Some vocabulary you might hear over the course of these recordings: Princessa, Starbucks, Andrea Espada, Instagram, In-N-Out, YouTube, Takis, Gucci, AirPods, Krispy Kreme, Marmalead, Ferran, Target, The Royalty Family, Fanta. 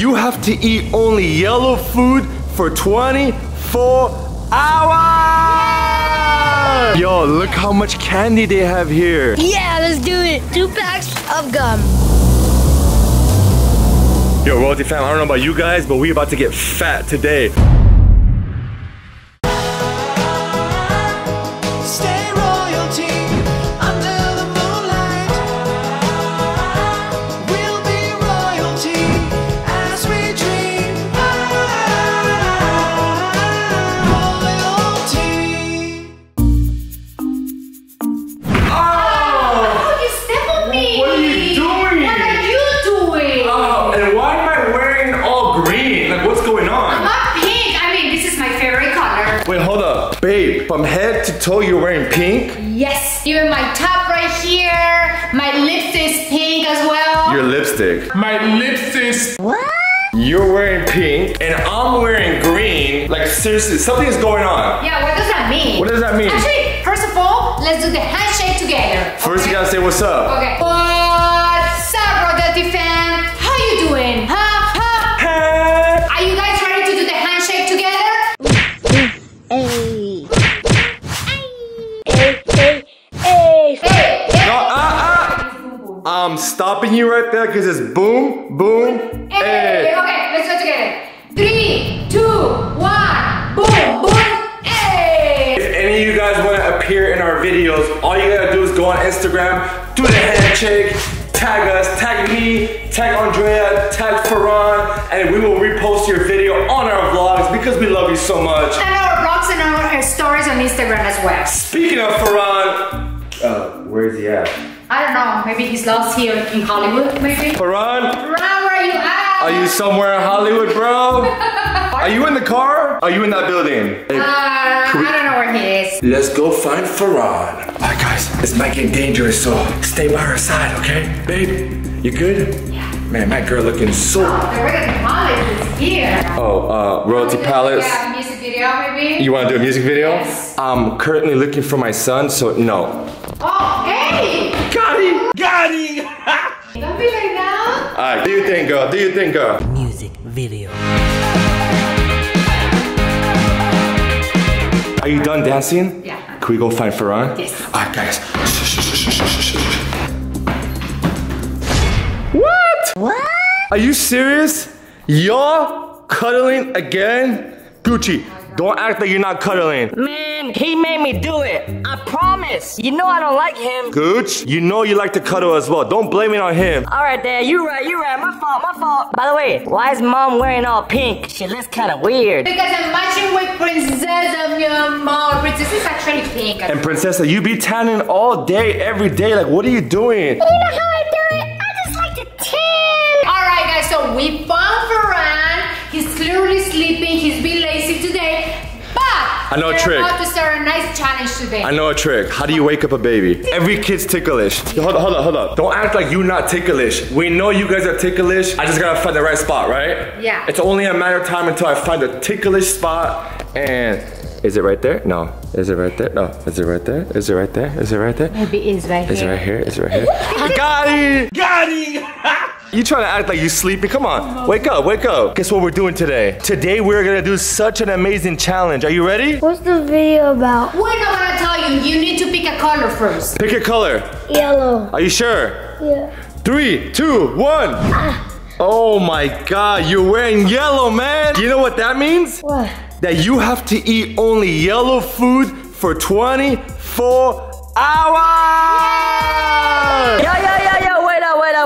you have to eat only yellow food for 24 hours! Yay! Yo, look how much candy they have here. Yeah, let's do it. 2 packs of gum. Yo, Royalty fam, I don't know about you guys, but we about to get fat today. From head to toe, you're wearing pink? Yes. Even my top right here. My lipstick's pink as well. Your lipstick. My lipstick's... What? You're wearing pink, and I'm wearing green. Like, seriously, something's going on. Yeah, what does that mean? What does that mean? Actually, first of all, let's do the handshake together. First, okay? You gotta say what's up. Okay. What's up, Royalty fam? How you doing? Huh? Huh? Hey. Are you guys ready to do the handshake together? Hey. I'm stopping you right there because it's boom, boom, hey. Okay, let's go together. 3, 2, 1, boom, boom, hey. If any of you guys want to appear in our videos, all you gotta do is go on Instagram, do the handshake, tag us, tag me, tag Andrea, tag Ferran, and we will repost your video on our vlogs because we love you so much. And our vlogs and our stories on Instagram as well. Speaking of Ferran, where is he at? I don't know, maybe he's lost here in Hollywood, maybe? Ferran? Ferran, where are you at? Are you somewhere in Hollywood, bro? Are you in the car? Are you in that building? I don't know where he is. Let's go find Ferran. Alright guys, this might get dangerous, so stay by her side, okay? Babe, you good? Yeah. Man, that girl looking so... Oh, the Royalty Palace is here. Oh, Royalty Palace. Yeah, music video, maybe? You wanna do a music video? Yes. I'm currently looking for my son, so no. Oh, hey! Got it! Got it! Don't be like that. Alright, do you think, girl? Do you think, girl? Music video. Are you done dancing? Yeah. Can we go find Ferran? Yes. Alright, guys. What? What? Are you serious? Y'all cuddling again? Gucci, don't act like you're not cuddling. Man, he made me do it. I promise. You know I don't like him. Gooch, you know you like to cuddle as well. Don't blame it on him. All right, Dad, you're right. My fault, my fault. By the way, why is Mom wearing all pink? She looks kind of weird. Because I'm matching with Princessa, your mom. Princessa is actually pink. And Princessa, you be tanning all day, every day. Like, what are you doing? You know how I do it? I just like to tan. All right, guys, so we found Ferran. He's clearly sleeping. He's been lazy today. I know a trick. We're about to start a nice challenge today. I know a trick. How do you wake up a baby? Every kid's ticklish. Hold up. Don't act like you're not ticklish. We know you guys are ticklish. I just gotta find the right spot, right? Yeah. It's only a matter of time until I find the ticklish spot. And is it right there? No. Is it right there? No. Is it right there? Is it right there? Is it right there? Maybe it's right here. Is it right here? Is it right here? I got it! Got it! You trying to act like you sleepy? Come on, wake up, wake up. Guess what we're doing today? Today we're gonna do such an amazing challenge. Are you ready? What's the video about? We're not gonna tell you. You need to pick a color first. Pick a color. Yellow. Are you sure? Yeah. 3, 2, 1. Oh my God, you're wearing yellow, man. You know what that means? What? That you have to eat only yellow food for 24 hours. Yeah, yeah, yeah.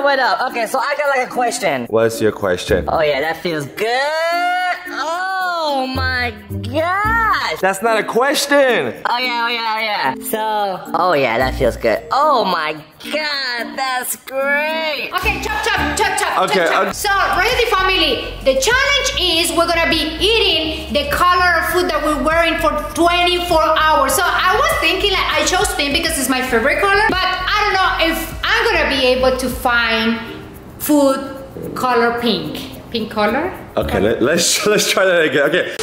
Wait up. Okay, so I got like a question. What's your question? Oh yeah, that feels good. Oh my gosh. That's not a question. Oh yeah. So, oh yeah, that feels good. Oh my God, that's great. Okay, chop. Okay. Chop. So, Royalty family, the challenge is we're gonna be eating the color of food that we're wearing for 24 hours. So I was thinking like I chose pink because it's my favorite color, but I don't know if I'm gonna be able to find food color pink. Pink color? Okay, let's try that again. Okay.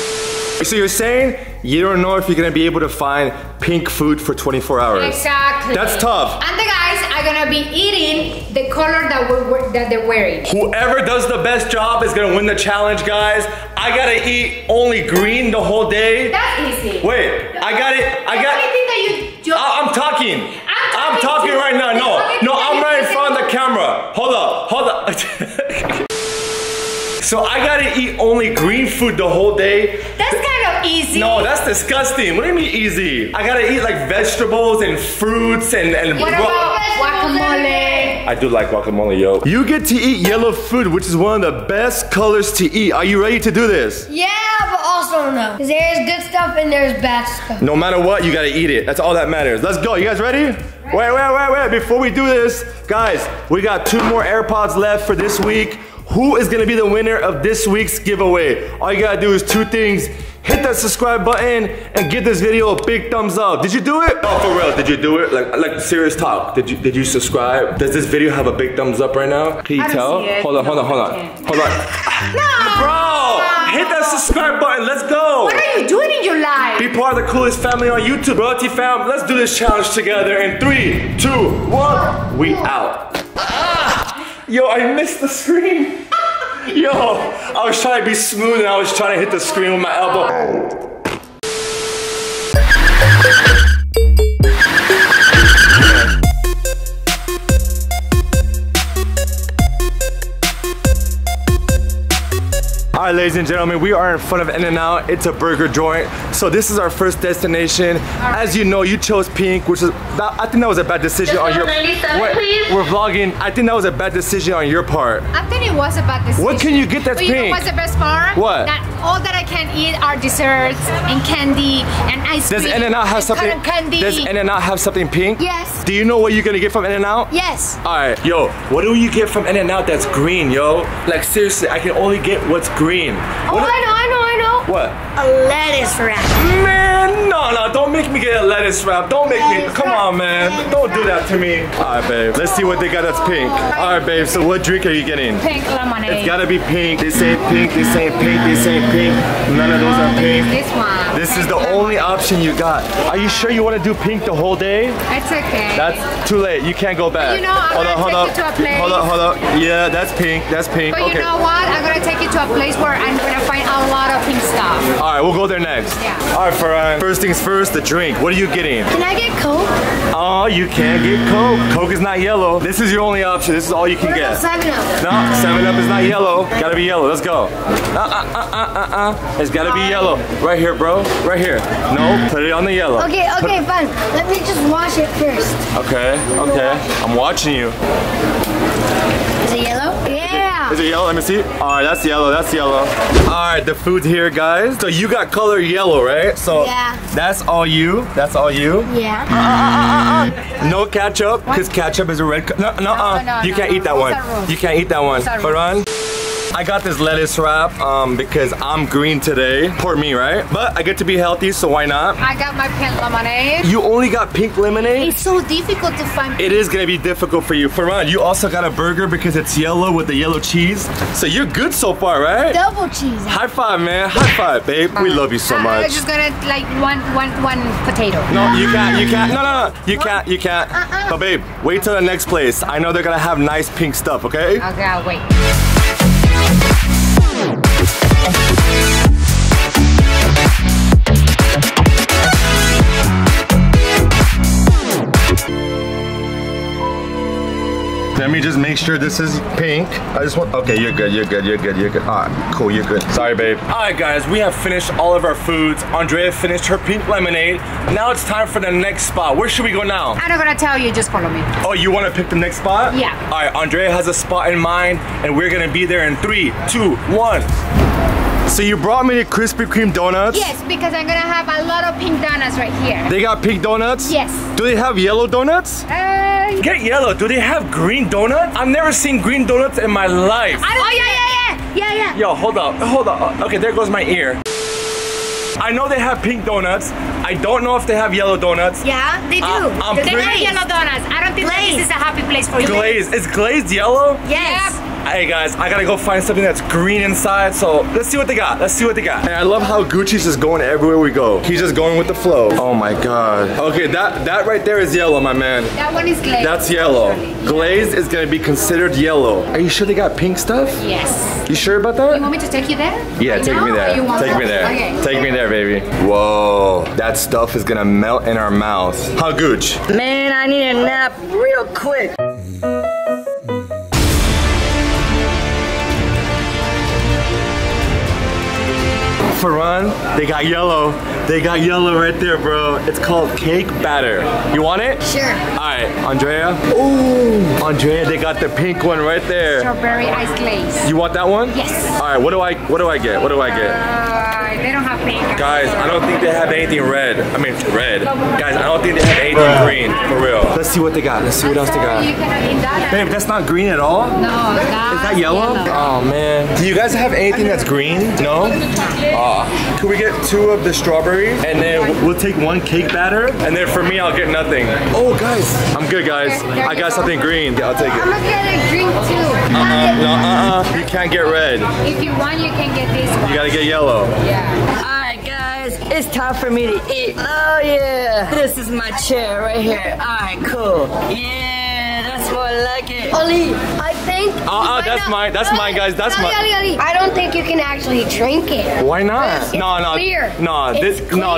So you're saying you don't know if you're gonna be able to find pink food for 24 hours. Exactly. That's tough. And the guys, I are gonna be eating the color that they're wearing. Whoever does the best job is gonna win the challenge, guys. I gotta eat only green the whole day. That's easy. Wait, I got it. I'm talking right now. No, I'm right in front of the camera. Hold up. So I gotta eat only green food the whole day. That's kind of easy. No, that's disgusting. What do you mean easy? I gotta eat like vegetables and fruits and what about guacamole? I do like guacamole, yo. You get to eat yellow food, which is one of the best colors to eat. Are you ready to do this? Yeah, but also no. Because there's good stuff and there's bad stuff. No matter what, you gotta eat it. That's all that matters. Let's go. You guys ready? Wait. Before we do this, guys, we got 2 more AirPods left for this week. Who is gonna be the winner of this week's giveaway? All you gotta do is 2 things. Hit that subscribe button and give this video a big thumbs up. Did you do it? Oh, for real, did you do it? Like serious talk. Did you subscribe? Does this video have a big thumbs up right now? Can you tell? Hold on. No! Bro! Hit that subscribe button, let's go! What are you doing in your life? Be part of the coolest family on YouTube, bro. T-Fam, let's do this challenge together in 3, 2, 1, we out. Yo, I missed the screen. Yo, I was trying to be smooth and I was trying to hit the screen with my elbow. All right, ladies and gentlemen, we are in front of In-N-Out. It's a burger joint. So this is our first destination. As you know, you chose pink, which is, I think that was a bad decision on your part. We're vlogging. I think that was a bad decision on your part. I think it was a bad decision. What can you get that's pink? You know what's the best part? What? That all that I can eat are desserts and candy and ice cream. Does In-N-Out have something? Candy. Does In-N-Out have something pink? Yes. Do you know what you're gonna get from In-N-Out? Yes. All right, yo, what do you get from In-N-Out that's green, yo? Like seriously, I can only get what's green. Oh, I know. What? A lettuce wrap. Man, no, don't make me get a lettuce wrap. Don't make me, come on, man. Don't do that to me. All right, babe, let's see what they got that's pink. All right, babe, so what drink are you getting? Pink lemonade. It's gotta be pink. They say pink, they say pink, they say pink. None of those are pink. This one. This is the only option you got. Are you sure you wanna do pink the whole day? It's okay. That's too late, you can't go back. You know, I'm gonna take you to a place. Hold up. Yeah, that's pink. But you know what? I'm gonna take you to a place where I'm gonna find a lot of pink stuff. All right, we'll go there next. Yeah. All right, Ferran. First things first, the drink. What are you getting? Can I get Coke? Oh, you can't get Coke. Coke is not yellow. This is your only option. This is all you can get. 7-Up. No, 7-Up is not yellow. Gotta be yellow. Let's go. It's gotta be yellow. Right here, bro. Right here. No, put it on the yellow. Okay, fine. Let me just wash it first. Okay. I'm watching you. Is it yellow? Yeah. Is it yellow? Let me see. All right, that's yellow. All right, the food's here, guys. So you got color yellow, right? So yeah. That's all you? Yeah. No ketchup, because ketchup is a red color. No. You can't eat that one. You can't eat that one. Ferran, I got this lettuce wrap because I'm green today. Poor me, right? But I get to be healthy, so why not? I got my pink lemonade. You only got pink lemonade? It's so difficult to find pink. It is gonna be difficult for you. Ferran, you also got a burger because it's yellow with the yellow cheese. So you're good so far, right? Double cheese. High five, man. High five, babe. We love you so much. I'm just gonna like one potato. No, you can't. No. You can't. But babe, wait till the next place. I know they're gonna have nice pink stuff, okay? Okay, I'll wait. Let me just make sure this is pink. Okay, you're good. All right, cool, you're good. Sorry, babe. All right, guys, we have finished all of our foods. Andrea finished her pink lemonade. Now it's time for the next spot. Where should we go now? I'm not gonna tell you, just follow me. Oh, you wanna pick the next spot? Yeah. All right, Andrea has a spot in mind, and we're gonna be there in 3, 2, 1. So you brought me the Krispy Kreme donuts? Yes, because I'm gonna have a lot of pink donuts right here. They got pink donuts? Yes. Do they have yellow donuts? Get yellow. Do they have green donuts? I've never seen green donuts in my life. Yeah. Yo, hold up. Okay, there goes my ear. I know they have pink donuts. I don't know if they have yellow donuts. Yeah, they do. They have yellow donuts. I don't think this is a happy place for you. Glazed. Is glazed yellow? Yes. Yeah. Hey guys, I gotta go find something that's green inside, so let's see what they got. Let's see what they got. And I love how Gucci's just going everywhere we go. He's just going with the flow. Oh my god. Okay, that right there is yellow, my man. That one is glazed. That's yellow. Actually. Glazed is gonna be considered yellow. Are you sure they got pink stuff? Yes. You sure about that? You want me to take you there? Yeah, take me there. Okay. Take me there, baby. Whoa, that stuff is gonna melt in our mouth. How Gooch? Man, I need a nap real quick. Ferran, they got yellow. They got yellow right there, bro. It's called cake batter. You want it? Sure. All right, Andrea. Ooh, Andrea, they got the pink one right there. Strawberry ice glaze. You want that one? Yes. All right, what do I get? What do I get? They don't have pink. Guys, I don't think they have anything red. I mean, red. Guys, I don't think they have anything green, for real. Let's see what they got. Let's see what else they got. You cannot eat that. Babe, that's not green at all? No, that's Is that yellow? Oh, man. Do you guys have anything that's green? No? Could we get two of the strawberry? And then we'll take one cake batter. And then for me, I'll get nothing. Oh, guys. I'm good, guys. I got something green. Yeah, I'll take it. I'm gonna get a green too. You can't get red. If you want, you can get this one. You gotta get yellow. Yeah. Alright, guys. It's time for me to eat. Oh, yeah. This is my chair right here. Alright, cool. Yeah, that's what I like it. Oli, I think. That's mine, guys. I don't think you can actually drink it. Why not? It's clear. No,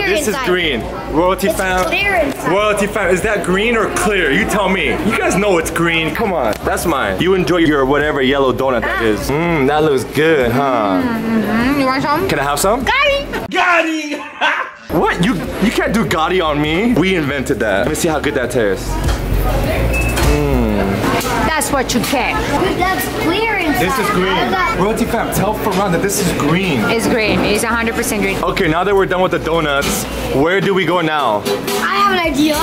this is green. Royalty fam, is that green or clear? You tell me. You guys know it's green. Come on, that's mine. You enjoy your whatever yellow donut that is. Mmm, that looks good, huh? You want some? Can I have some? Gotti! What? You can't do Gotti on me. We invented that. Let me see how good that tastes. That's what you get. That's clear inside. This is green. Royalty fam, tell Ferran that this is green. It's green. It's 100% green. Okay, now that we're done with the donuts, where do we go now? I have an idea.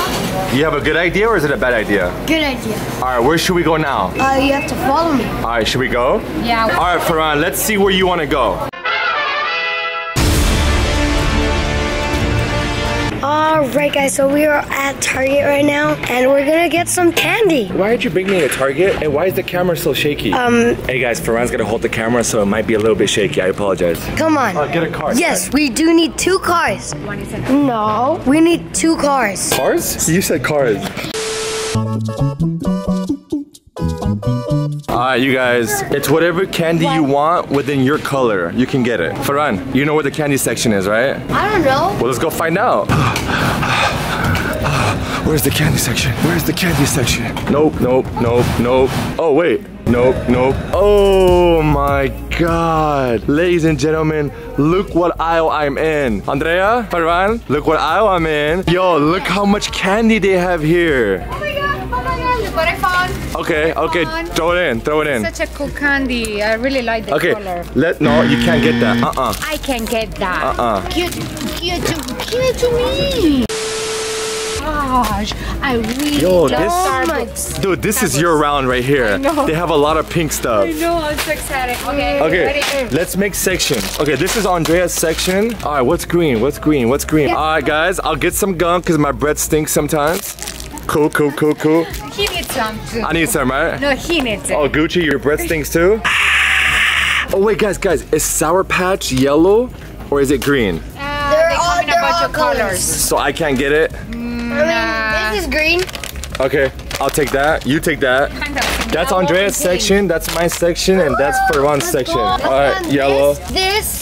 You have a good idea or is it a bad idea? Good idea. Alright, where should we go now? You have to follow me. Alright, should we go? Yeah. Alright, Ferran, let's see where you want to go. Alright guys, so we are at Target right now, and we're gonna get some candy. Why did you bring me to Target? And why is the camera so shaky? Hey guys, Ferran's gonna hold the camera, so it might be a little bit shaky. I apologize. Come on. Get a car. Yes, we do need two cars. One is enough. No, we need two cars. Cars? You said cars. Alright, you guys, it's whatever candy you want within your color. You can get it. Ferran, you know where the candy section is, right? I don't know. Well, let's go find out. Where's the candy section? Where's the candy section? Nope, nope, nope, nope. Oh, wait. Nope, nope. Oh my god. Ladies and gentlemen, look what aisle I'm in. Andrea, Ferran, look what aisle I'm in. Yo, look how much candy they have here. Okay, okay, throw it in, throw it in. Such a cool candy. I really like the color. No, you can't get that. I can get that. Give it to me. Gosh, I really love Starbucks. Dude, this is your round right here. They have a lot of pink stuff. I know, I'm so excited. Okay, ready? Let's make sections. Okay, this is Andrea's section. All right, what's green? What's green? What's green? All right, guys, I'll get some gum because my breath stinks sometimes. Cool, cool, cool, cool. He needs some too. I need some, right? No, he needs it. Oh, Gucci, your breath stinks too? Oh, wait, guys, is Sour Patch yellow or is it green? They're all colors. So I can't get it? I mean, this is green. Okay, I'll take that. You take that. That's Andrea's section, that's my section, and that's Ferran's section. Alright, yellow.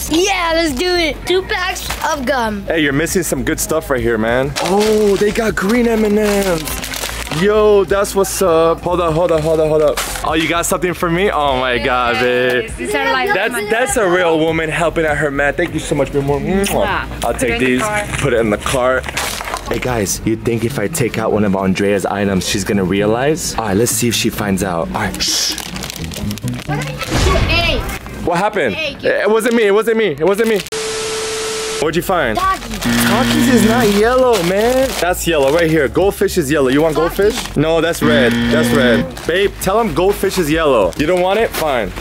Yeah, let's do it. 2 packs of gum. Hey, you're missing some good stuff right here, man. Oh, they got green M&Ms. Yo, that's what's up. Hold up, hold up, hold up, hold up. Oh, you got something for me? Oh my god, babe. That's a real woman helping out her man. Thank you so much, babe. I'll take these, put it in the cart. Hey guys, you think if I take out one of Andrea's items, she's gonna realize? All right, let's see if she finds out. All right, shh. What happened? It wasn't me, it wasn't me, it wasn't me. What'd you find? Takis is not yellow, man. That's yellow right here. Goldfish is yellow. You want goldfish? No, that's red. That's red. Babe, tell him goldfish is yellow. You don't want it? Fine.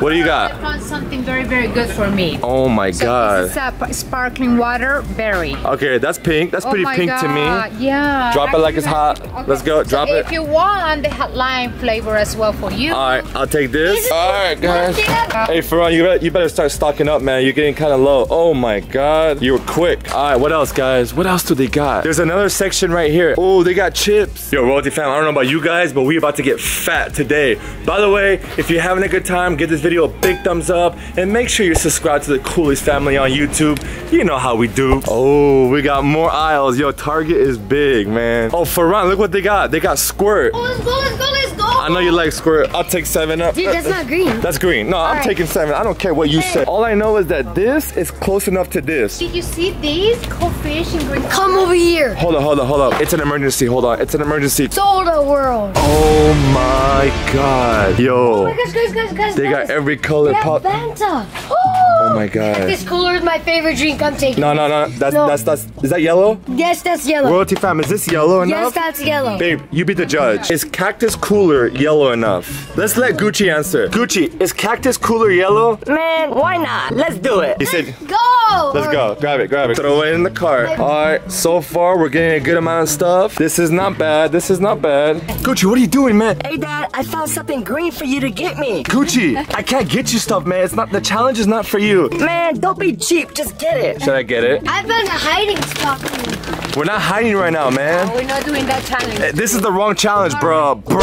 What do you got? I found something very, very good for me. Oh my God. This is sparkling water berry. Okay, that's pink. That's pretty pink to me. Yeah. Drop it like it's hot. Okay. Let's go. Drop it. If you want the hot lime flavor as well for you. All right, I'll take this. All right, guys. Hey, Ferran, you better start stocking up, man. You're getting kind of low. Oh my God. You were quick. All right, what else, guys? What else do they got? There's another section right here. Oh, they got chips. Yo, Royalty fam, I don't know about you guys, but we're about to get fat today. By the way, if you're having a good time, give this video a big thumbs up and make sure you subscribe to the coolest family on YouTube. You know how we do. Oh, we got more aisles. Yo, Target is big, man. Oh, Ferran, look what they got. They got Squirt. Oh, let's go, let's go, let's go. I know you like Squirt. I'll take 7-Up. Dude, that's not green. That's green. No, all I'm taking 7. I don't care what you say. All I know is that this is close enough to this. Did you see these? Cold fish and green. Come over here. Hold on, hold on, hold on. It's an emergency. Hold on. It's an emergency. Soda World. Oh my God. Yo. Oh my gosh, guys. They got every color pop. Fanta. Oh my God. This cooler is my favorite drink. I'm taking. No, no, no. That's. Is that yellow? Yes, that's yellow. Royalty fam, is this yellow enough? Yes, that's yellow. Babe, you be the judge. Is Cactus Cooler yellow enough? Let's let Gucci answer. Gucci, is Cactus Cooler yellow? Man, why not? Let's do it. He said, go. Let's go. Grab it, grab it. Throw it in the cart. All right. So far, we're getting a good amount of stuff. This is not bad. This is not bad. Gucci, what are you doing, man? Hey, Dad, I found something green for you to get me. Gucci, I can't get you stuff, man. It's not, the challenge is not for you. Man, don't be cheap. Just get it. Should I get it? I've been hiding stuff. We're not hiding right now, man. No, we're not doing that challenge. This is the wrong challenge, bro. Bro.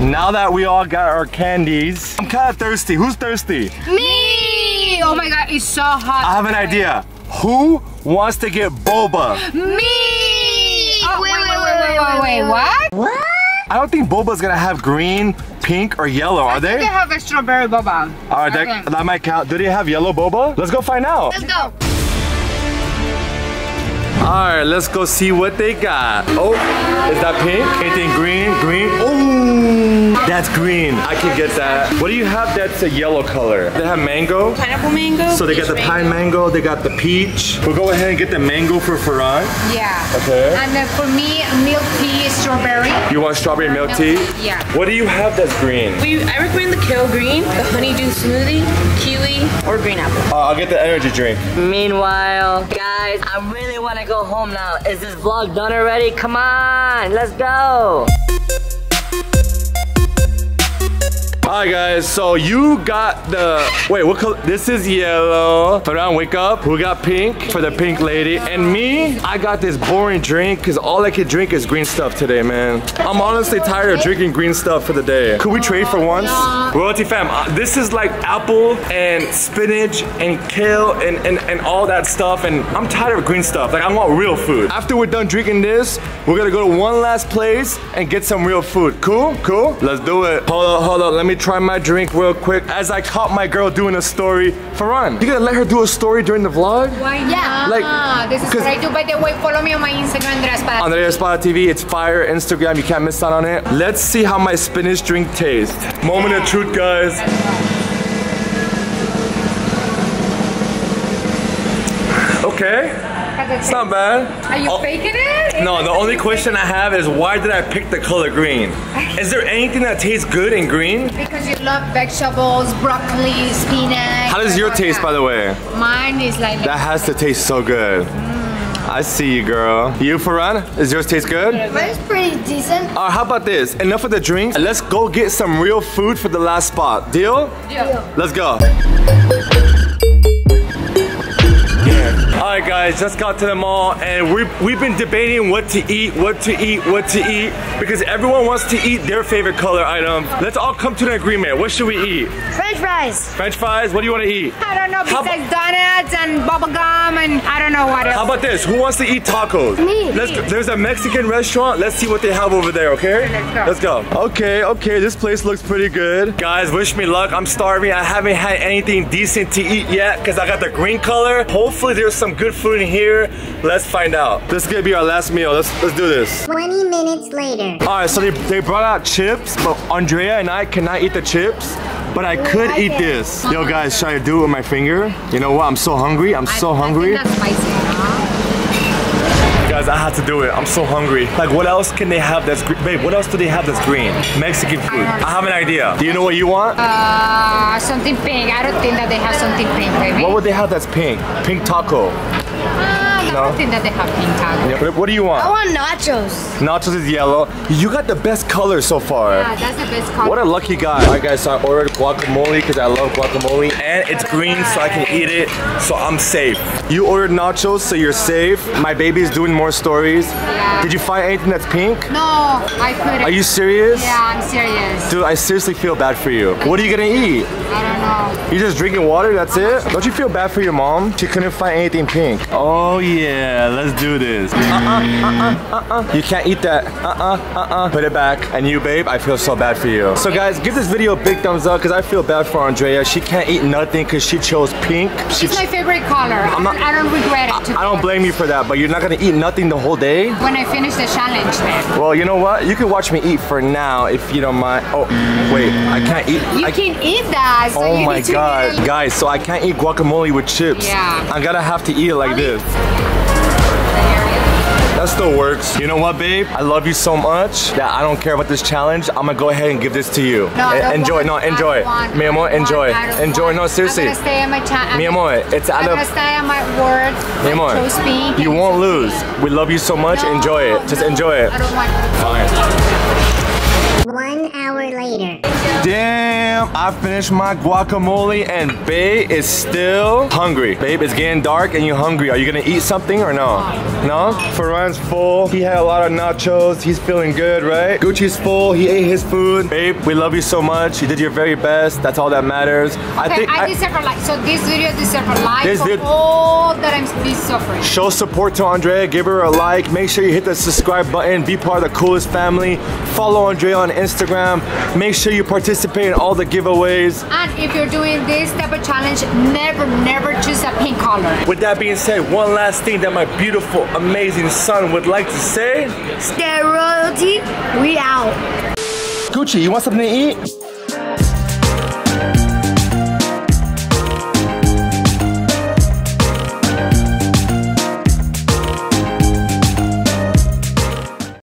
Now that we all got our candies, I'm kind of thirsty. Who's thirsty? Me! Oh my God, it's so hot. I have an idea. Who wants to get boba? Me! Oh, wait, what? What? I don't think boba's gonna have green, pink, or yellow, are they? I think they have a strawberry boba. All right, okay. that might count. Do they have yellow boba? Let's go find out. Let's go. All right, let's go see what they got. Oh, is that pink? Anything green? Green? Oh! That's green. I can get that. What do you have that's a yellow color? They have mango. Pineapple mango. So they got the pine mango. They got the peach. We'll go ahead and get the mango for Ferran. Yeah. Okay. And then for me, milk tea, strawberry. You want strawberry milk tea? Yeah. What do you have that's green? I recommend the kale green, the honeydew smoothie, kiwi, or green apple. I'll get the energy drink. Meanwhile, guys, I really want to go home now. Is this vlog done already? Come on, let's go. Alright guys, so you got the, wait, what color? This is yellow. Ferran, wake up. Who got pink? For the pink lady. And me, I got this boring drink because all I could drink is green stuff today, man. I'm honestly tired of drinking green stuff for the day. Could we trade for once? Yeah. Royalty fam, this is like apple and spinach and kale and all that stuff, and I'm tired of green stuff. Like, I want real food. After we're done drinking this, we're gonna go to one last place and get some real food. Cool? Cool? Let's do it. Hold up, let me try my drink real quick as I caught my girl doing a story. Ferran, you gonna let her do a story during the vlog? Why not? Yeah. Like, this is what I do. By the way, follow me on my Instagram, Andrea Espada. Andrea Espada TV, it's fire. Instagram, you can't miss out on it. Let's see how my spinach drink tastes. Moment of truth, guys. Okay. It's not bad. Are you faking it? No, the only question I have is why did I pick the color green? Is there anything that tastes good in green? Because you love vegetables, broccoli, spinach. How does your taste, by the way? Mine is like... That has to taste so good. I see you, girl. You, Ferran? Does yours taste good? Mine's pretty decent. All right, how about this? Enough of the drinks. Let's go get some real food for the last spot. Deal? Deal. Let's go. Alright guys, just got to the mall and we've been debating what to eat because everyone wants to eat their favorite color item. Let's all come to an agreement. What should we eat? French fries. French fries? What do you want to eat? I don't know, besides donuts and bubblegum and I don't know what else. How about this? Who wants to eat tacos? Me. There's a Mexican restaurant. Let's see what they have over there, okay? Let's go. Okay, this place looks pretty good. Guys, wish me luck. I'm starving. I haven't had anything decent to eat yet because I got the green color. Hopefully there's some good food in here. Let's find out. This is gonna be our last meal. Let's do this. 20 minutes later. All right, so they brought out chips, but Andrea and I cannot eat the chips, but I could eat this. Yo guys, should I do it with my finger? You know what? I'm so hungry. I think that's spicy, huh? I had to do it. I'm so hungry. Like, what else can they have that's green? Babe, what else do they have that's green? Mexican food. I have an idea. Do you know what you want? Something pink. I don't think that they have something pink, baby. What would they have that's pink? Pink taco. No? I don't think that they have pink taco. Yeah. What do you want? I want nachos. Nachos is yellow. You got the best color so far. Yeah, that's the best color. What a lucky guy. All right, guys, so I ordered guacamole because I love guacamole. And it's green, so I can eat it, so I'm safe. You ordered nachos, so you're safe. My baby's doing more stories. Yeah. Did you find anything that's pink? No, I couldn't. Are you serious? Yeah, I'm serious. Dude, I seriously feel bad for you. What are you going to eat? I don't know. You're just drinking water, that's it? Don't you feel bad for your mom? She couldn't find anything pink. Oh, yeah. Yeah, let's do this. You can't eat that. Put it back. And you, babe, I feel so bad for you. So guys, give this video a big thumbs up because I feel bad for Andrea. She can't eat nothing because she chose pink. It's my favorite color. I don't regret it. I don't blame you for that, but you're not going to eat nothing the whole day? When I finish the challenge, man. Well, you know what? You can watch me eat for now if you don't mind. Oh, wait, I can't eat. You can eat that. So oh my God. Guys, so I can't eat guacamole with chips. Yeah. I'm going to have to eat it like this. That still works. You know what, babe? I love you so much that I don't care about this challenge. I'm gonna go ahead and give this to you. No, enjoy. No, enjoy. Mi amor, enjoy. Enjoy. No, seriously. I'm gonna stay on my challenge. Mi amor, it's out of. I'm gonna stay on my word. Mi amor, you won't lose. We love you so much. No, enjoy it. Just enjoy it. I don't want to. Fine. 1 hour later. Damn, I finished my guacamole and babe is still hungry. Babe, it's getting dark and you're hungry. Are you gonna eat something or no? No? Ferran's full. He had a lot of nachos. He's feeling good, right? Gucci's full. He ate his food. Babe, we love you so much. You did your very best. That's all that matters. I deserve a like. So this video deserves a like for all that I'm suffering. Show support to Andrea. Give her a like. Make sure you hit the subscribe button. Be part of the coolest family. Follow Andrea on Instagram. Make sure you participate in all the giveaways. And if you're doing this type of challenge, never choose a pink color. With that being said, one last thing that my beautiful, amazing son would like to say. Stay royalty, we out. Gucci, you want something to eat?